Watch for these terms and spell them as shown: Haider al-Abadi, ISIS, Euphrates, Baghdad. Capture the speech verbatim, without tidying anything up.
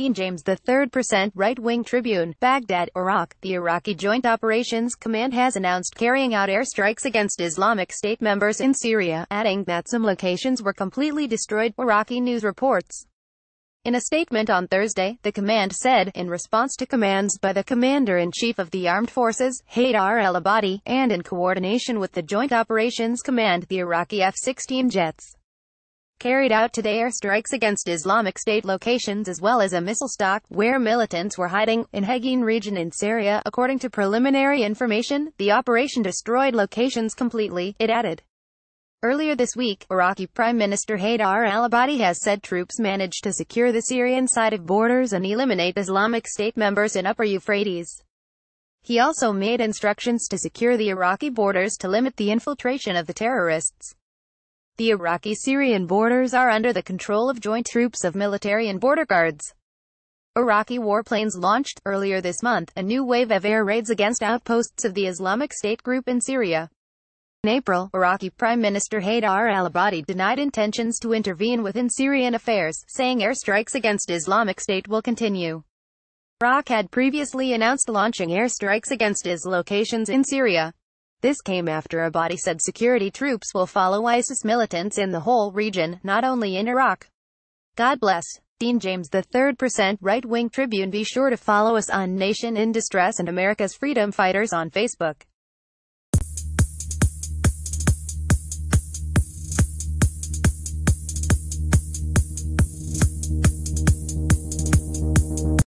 King James the Third percent right-wing Tribune, Baghdad, Iraq. The Iraqi Joint Operations Command has announced carrying out airstrikes against Islamic State members in Syria, adding that some locations were completely destroyed, Iraqi news reports. In a statement on Thursday, the command said, in response to commands by the Commander-in-Chief of the Armed Forces, Haider al-Abadi, and in coordination with the Joint Operations Command, the Iraqi F sixteen jets carried out today airstrikes against Islamic State locations as well as a missile stock, where militants were hiding, in Hegeen region in Syria. According to preliminary information, the operation destroyed locations completely, it added. Earlier this week, Iraqi Prime Minister Haider al-Abadi has said troops managed to secure the Syrian side of borders and eliminate Islamic State members in Upper Euphrates. He also made instructions to secure the Iraqi borders to limit the infiltration of the terrorists. The Iraqi-Syrian borders are under the control of joint troops of military and border guards. Iraqi warplanes launched, earlier this month, a new wave of air raids against outposts of the Islamic State group in Syria. In April, Iraqi Prime Minister Haider al-Abadi denied intentions to intervene within Syrian affairs, saying airstrikes against Islamic State will continue. Iraq had previously announced launching airstrikes against I S locations in Syria. This came after Abadi said security troops will follow ISIS militants in the whole region, not only in Iraq. God bless. King James the Third percent right-wing Tribune. Be sure to follow us on Nation in Distress and America's Freedom Fighters on Facebook.